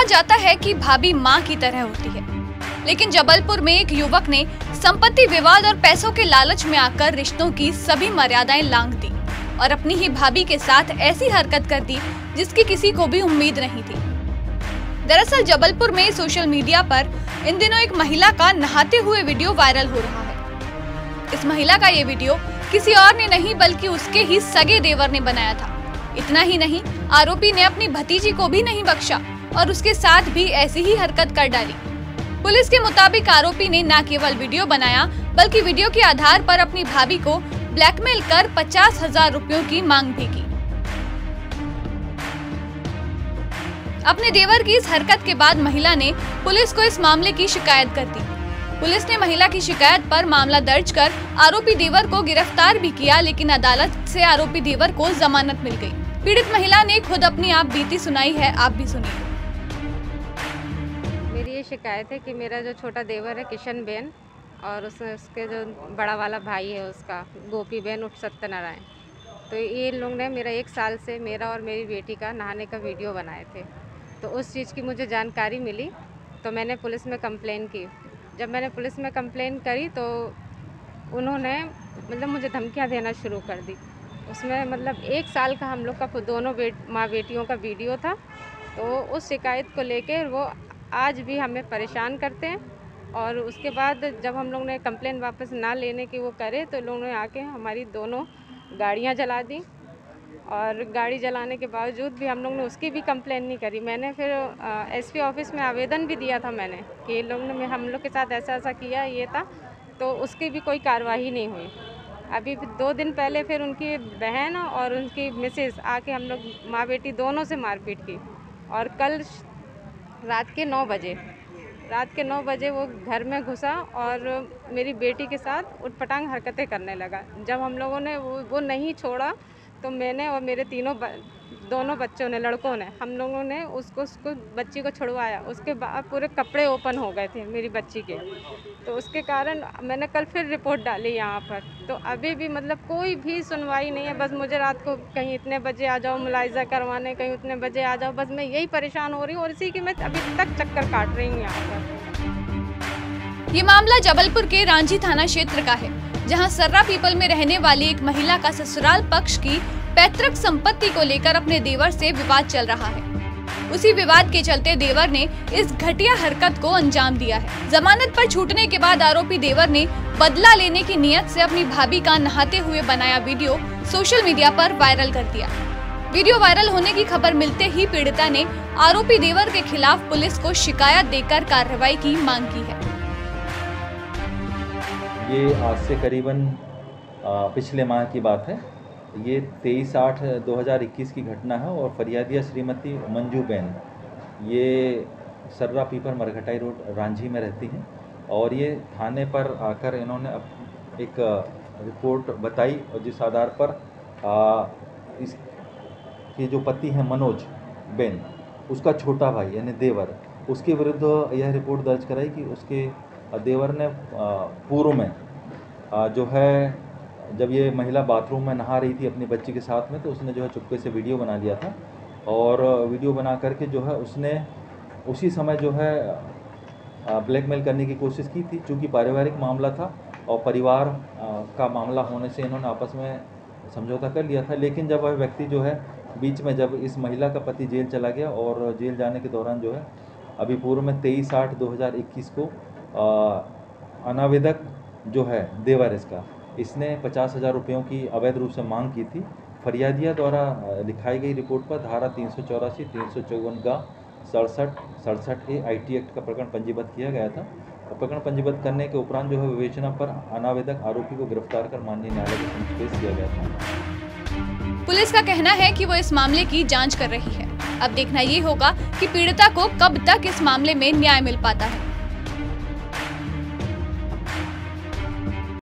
कहा जाता है कि भाभी माँ की तरह होती है, लेकिन जबलपुर में एक युवक ने संपत्ति विवाद और पैसों के लालच में आकर रिश्तों की सभी मर्यादाएं लांघ दी और अपनी ही भाभी के साथ ऐसी हरकत कर दी जिसकी किसी को भी उम्मीद नहीं थी। दरअसल जबलपुर में सोशल मीडिया पर इन दिनों एक महिला का नहाते हुए वीडियो वायरल हो रहा है। इस महिला का ये वीडियो किसी और ने नहीं बल्कि उसके ही सगे देवर ने बनाया था। इतना ही नहीं, आरोपी ने अपनी भतीजी को भी नहीं बख्शा और उसके साथ भी ऐसी ही हरकत कर डाली। पुलिस के मुताबिक आरोपी ने न केवल वीडियो बनाया बल्कि वीडियो के आधार पर अपनी भाभी को ब्लैकमेल कर 50,000 रुपयों की मांग भी की। अपने देवर की इस हरकत के बाद महिला ने पुलिस को इस मामले की शिकायत कर दी। पुलिस ने महिला की शिकायत पर मामला दर्ज कर आरोपी देवर को गिरफ्तार भी किया, लेकिन अदालत से आरोपी देवर को जमानत मिल गई। पीड़ित महिला ने खुद अपनी आप बीती सुनाई है, आप भी सुनिए। मेरी ये शिकायत है कि मेरा जो छोटा देवर है किशन बेन और उसके जो बड़ा वाला भाई है उसका गोपी बेन उप सत्यनारायण, तो ये लोग ने मेरा 1 साल से मेरा और मेरी बेटी का नहाने का वीडियो बनाए थे। तो उस चीज़ की मुझे जानकारी मिली तो मैंने पुलिस में कंप्लेन की। जब मैंने पुलिस में कंप्लेन करी तो उन्होंने मतलब मुझे धमकियाँ देना शुरू कर दी। उसमें मतलब 1 साल का हम लोग का दोनों माँ बेटियों का वीडियो था। तो उस शिकायत को लेकर वो आज भी हमें परेशान करते हैं और उसके बाद जब हम लोग ने कंप्लेन वापस ना लेने की वो करे तो लोगों ने आके हमारी दोनों गाड़ियाँ जला दी। और गाड़ी जलाने के बावजूद भी हम लोग ने उसकी भी कंप्लेन नहीं करी। मैंने फिर एसपी ऑफिस में आवेदन भी दिया था मैंने कि ये लोग ने हम लोग के साथ ऐसा ऐसा किया ये था, तो उसकी भी कोई कार्रवाई नहीं हुई। अभी 2 दिन पहले फिर उनकी बहन और उनकी मिसेस आके हम लोग माँ बेटी दोनों से मारपीट की। और कल रात के 9 बजे वो घर में घुसा और मेरी बेटी के साथ उटपटांग हरकतें करने लगा। जब हम लोगों ने वो नहीं छोड़ा तो मैंने और मेरे दोनों बच्चों ने लड़कों ने हम लोगों ने उसको बच्ची को छुड़वाया। उसके बाद पूरे कपड़े ओपन हो गए थे मेरी बच्ची के, तो उसके कारण मैंने कल फिर रिपोर्ट डाली यहाँ पर। तो अभी भी मतलब कोई भी सुनवाई नहीं है। बस मुझे रात को कहीं इतने बजे आ जाओ मुलायजा करवाने, कहीं उतने बजे आ जाओ, बस मैं यही परेशान हो रही हूँ और इसी की मैं अभी तक चक्कर काट रही हूँ यहाँ पर। ये मामला जबलपुर के रांझी थाना क्षेत्र का है, जहां सर्रा पीपल में रहने वाली एक महिला का ससुराल पक्ष की पैतृक संपत्ति को लेकर अपने देवर से विवाद चल रहा है। उसी विवाद के चलते देवर ने इस घटिया हरकत को अंजाम दिया है। जमानत पर छूटने के बाद आरोपी देवर ने बदला लेने की नियत से अपनी भाभी का नहाते हुए बनाया वीडियो सोशल मीडिया पर वायरल कर दिया। वीडियो वायरल होने की खबर मिलते ही पीड़िता ने आरोपी देवर के खिलाफ पुलिस को शिकायत देकर कार्रवाई की मांग की है। ये आज से करीबन पिछले माह की बात है। ये 23/8/2021 की घटना है और फरियादिया श्रीमती मंजू बेन ये सर्रा पीपर मरघटाई रोड रांझी में रहती हैं और ये थाने पर आकर इन्होंने एक रिपोर्ट बताई और जिस आधार पर इसके जो पति हैं मनोज बेन, उसका छोटा भाई यानी देवर, उसके विरुद्ध यह रिपोर्ट दर्ज कराई कि उसके देवर ने पूर्व में जो है जब ये महिला बाथरूम में नहा रही थी अपनी बच्ची के साथ में, तो उसने जो है चुपके से वीडियो बना लिया था और वीडियो बना करके जो है उसने उसी समय जो है ब्लैकमेल करने की कोशिश की थी। चूँकि पारिवारिक मामला था और परिवार का मामला होने से इन्होंने आपस में समझौता कर लिया था। लेकिन जब वह व्यक्ति जो है बीच में जब इस महिला का पति जेल चला गया और जेल जाने के दौरान जो है अभी पूर्व में 23/8/2021 को अनावेदक जो है देवर इसका, इसने 50,000 रुपयों की अवैध रूप से मांग की थी। फरियादिया द्वारा लिखाई गई रिपोर्ट पर धारा 384, 354 का 67 ए IT एक्ट का प्रकरण पंजीबद्ध किया गया था। प्रकरण पंजीबद्ध करने के उपरांत जो है विवेचना पर अनावेदक आरोपी को गिरफ्तार कर माननीय न्यायालय के समक्ष पेश किया गया था। पुलिस का कहना है कि वो इस मामले की जाँच कर रही है। अब देखना ये होगा कि पीड़िता को कब तक इस मामले में न्याय मिल पाता है।